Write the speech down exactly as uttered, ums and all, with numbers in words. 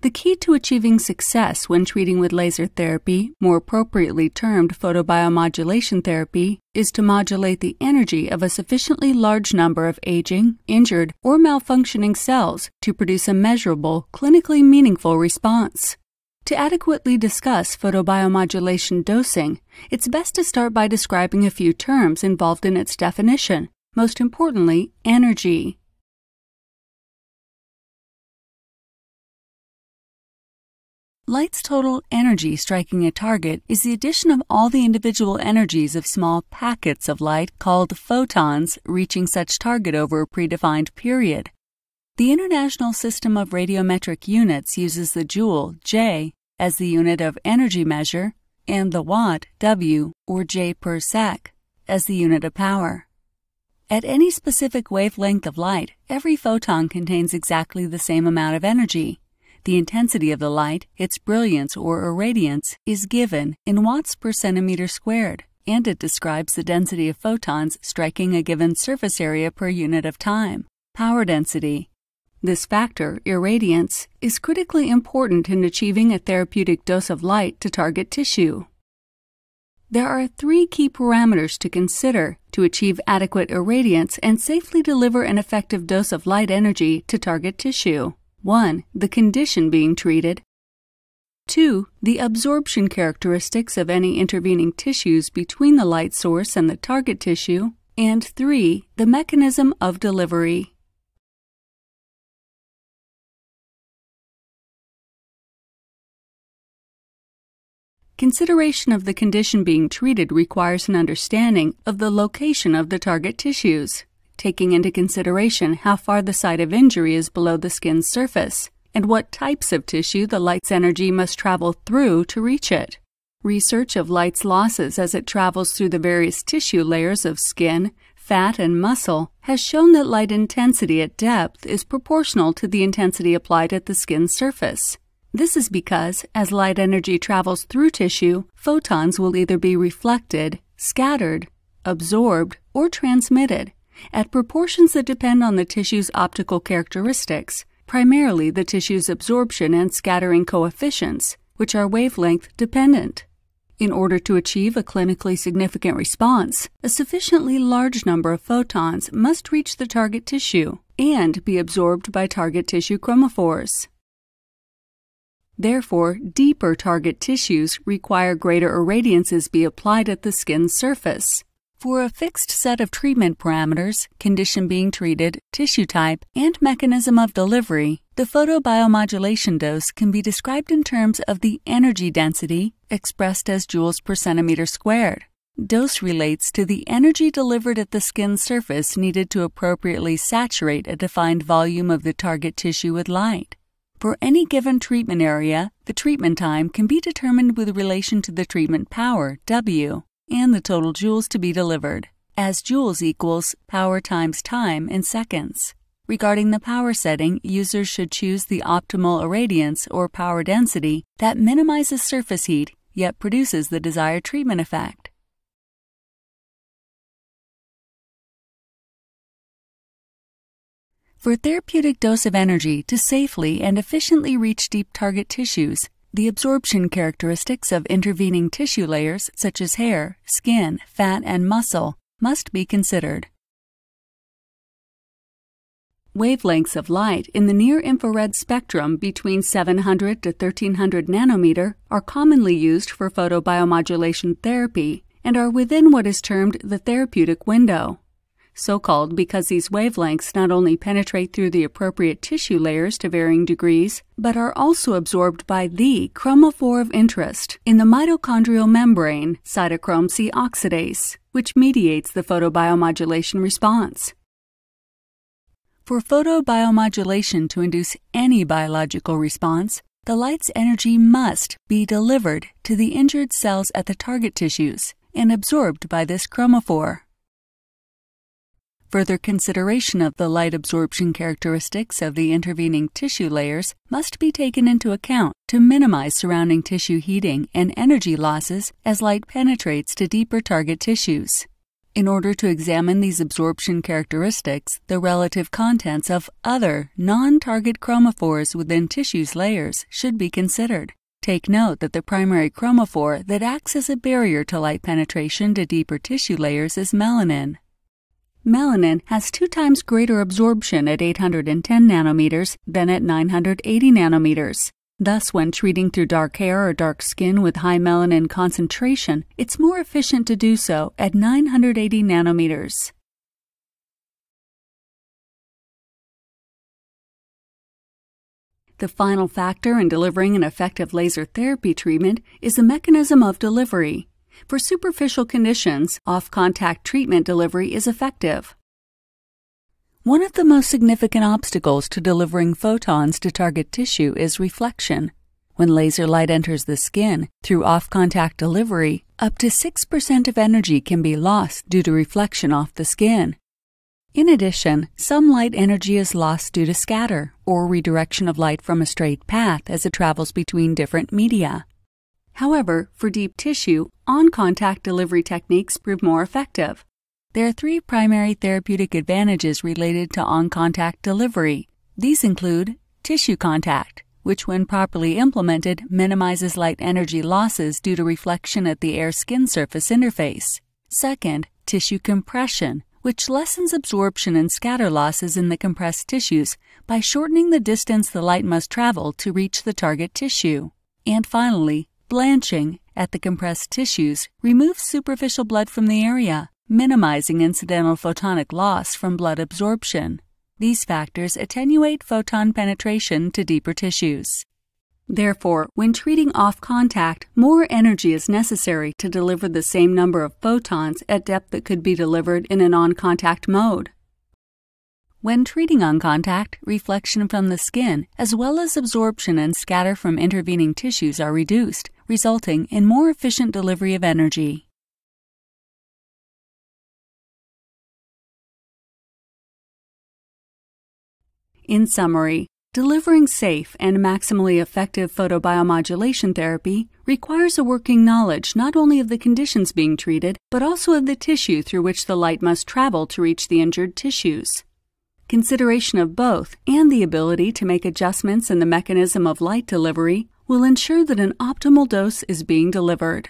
The key to achieving success when treating with laser therapy, more appropriately termed photobiomodulation therapy, is to modulate the energy of a sufficiently large number of aging, injured, or malfunctioning cells to produce a measurable, clinically meaningful response. To adequately discuss photobiomodulation dosing, it's best to start by describing a few terms involved in its definition, most importantly, energy. Light's total energy striking a target is the addition of all the individual energies of small packets of light called photons reaching such target over a predefined period. The International System of Radiometric Units uses the joule, J, as the unit of energy measure, and the watt, W, or J per sec, as the unit of power. At any specific wavelength of light, every photon contains exactly the same amount of energy. The intensity of the light, its brilliance or irradiance, is given in watts per centimeter squared, and it describes the density of photons striking a given surface area per unit of time, power density. This factor, irradiance, is critically important in achieving a therapeutic dose of light to target tissue. There are three key parameters to consider to achieve adequate irradiance and safely deliver an effective dose of light energy to target tissue. one. The condition being treated. two. The absorption characteristics of any intervening tissues between the light source and the target tissue. And three. The mechanism of delivery. Consideration of the condition being treated requires an understanding of the location of the target tissues, taking into consideration how far the site of injury is below the skin's surface, and what types of tissue the light's energy must travel through to reach it. Research of light's losses as it travels through the various tissue layers of skin, fat, and muscle has shown that light intensity at depth is proportional to the intensity applied at the skin's surface. This is because, as light energy travels through tissue, photons will either be reflected, scattered, absorbed, or transmitted, at proportions that depend on the tissue's optical characteristics, primarily the tissue's absorption and scattering coefficients, which are wavelength dependent. In order to achieve a clinically significant response, a sufficiently large number of photons must reach the target tissue and be absorbed by target tissue chromophores. Therefore, deeper target tissues require greater irradiances be applied at the skin's surface. For a fixed set of treatment parameters, condition being treated, tissue type, and mechanism of delivery, the photobiomodulation dose can be described in terms of the energy density, expressed as joules per centimeter squared. Dose relates to the energy delivered at the skin's surface needed to appropriately saturate a defined volume of the target tissue with light. For any given treatment area, the treatment time can be determined with relation to the treatment power, W, and the total joules to be delivered, as joules equals power times time in seconds. Regarding the power setting, users should choose the optimal irradiance or power density that minimizes surface heat yet produces the desired treatment effect. For therapeutic dose of energy to safely and efficiently reach deep target tissues, the absorption characteristics of intervening tissue layers, such as hair, skin, fat, and muscle, must be considered. Wavelengths of light in the near-infrared spectrum between seven hundred to thirteen hundred nanometer are commonly used for photobiomodulation therapy and are within what is termed the therapeutic window, so-called because these wavelengths not only penetrate through the appropriate tissue layers to varying degrees, but are also absorbed by the chromophore of interest in the mitochondrial membrane, cytochrome C oxidase, which mediates the photobiomodulation response. For photobiomodulation to induce any biological response, the light's energy must be delivered to the injured cells at the target tissues and absorbed by this chromophore. Further consideration of the light absorption characteristics of the intervening tissue layers must be taken into account to minimize surrounding tissue heating and energy losses as light penetrates to deeper target tissues. in order to examine these absorption characteristics, the relative contents of other non-target chromophores within tissue's layers should be considered. Take note that the primary chromophore that acts as a barrier to light penetration to deeper tissue layers is melanin. Melanin has two times greater absorption at eight hundred ten nanometers than at nine hundred eighty nanometers. Thus, when treating through dark hair or dark skin with high melanin concentration, it's more efficient to do so at nine hundred eighty nanometers. The final factor in delivering an effective laser therapy treatment is the mechanism of delivery. For superficial conditions, off-contact treatment delivery is effective. One of the most significant obstacles to delivering photons to target tissue is reflection. When laser light enters the skin, through off-contact delivery, up to six percent of energy can be lost due to reflection off the skin. In addition, some light energy is lost due to scatter, or redirection of light from a straight path as it travels between different media. However, for deep tissue, on-contact delivery techniques prove more effective. There are three primary therapeutic advantages related to on-contact delivery. These include tissue contact, which when properly implemented minimizes light energy losses due to reflection at the air-skin surface interface. Second, tissue compression, which lessens absorption and scatter losses in the compressed tissues by shortening the distance the light must travel to reach the target tissue. And finally, blanching at the compressed tissues removes superficial blood from the area, minimizing incidental photonic loss from blood absorption. These factors attenuate photon penetration to deeper tissues. Therefore, when treating off-contact, more energy is necessary to deliver the same number of photons at depth that could be delivered in an on-contact mode. When treating on-contact, reflection from the skin, as well as absorption and scatter from intervening tissues are reduced, resulting in more efficient delivery of energy. In summary, delivering safe and maximally effective photobiomodulation therapy requires a working knowledge not only of the conditions being treated, but also of the tissue through which the light must travel to reach the injured tissues. Consideration of both and the ability to make adjustments in the mechanism of light delivery will ensure that an optimal dose is being delivered.